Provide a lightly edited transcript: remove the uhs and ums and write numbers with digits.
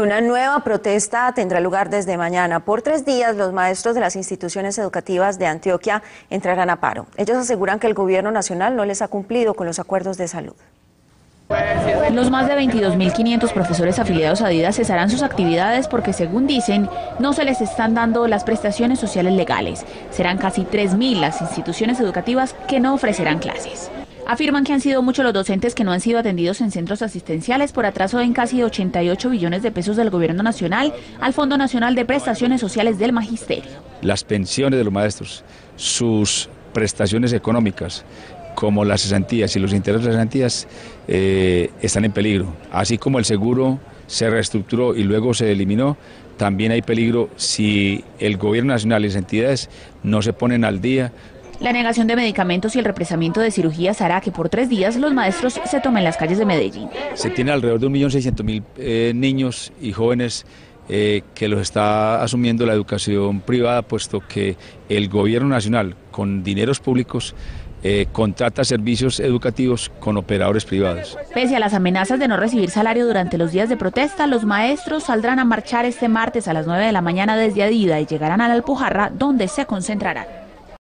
una nueva protesta tendrá lugar desde mañana. Por 3 días, los maestros de las instituciones educativas de Antioquia entrarán a paro. Ellos aseguran que el gobierno nacional no les ha cumplido con los acuerdos de salud. Los más de 22.500 profesores afiliados a ADIDA cesarán sus actividades porque, según dicen, no se les están dando las prestaciones sociales legales. Serán casi 3.000 las instituciones educativas que no ofrecerán clases. Afirman que han sido muchos los docentes que no han sido atendidos en centros asistenciales por atraso en casi 88 billones de pesos del gobierno nacional al Fondo Nacional de Prestaciones Sociales del Magisterio. Las pensiones de los maestros, sus prestaciones económicas, como las cesantías y los intereses de las cesantías están en peligro. Así como el seguro se reestructuró y luego se eliminó, también hay peligro si el gobierno nacional y las entidades no se ponen al día. La negación de medicamentos y el represamiento de cirugías hará que por 3 días los maestros se tomen las calles de Medellín. Se tiene alrededor de 1.600.000 niños y jóvenes que los está asumiendo la educación privada, puesto que el gobierno nacional, con dineros públicos, contrata servicios educativos con operadores privados. Pese a las amenazas de no recibir salario durante los días de protesta, los maestros saldrán a marchar este martes a las 9 de la mañana desde ADIDA y llegarán a la Alpujarra, donde se concentrarán.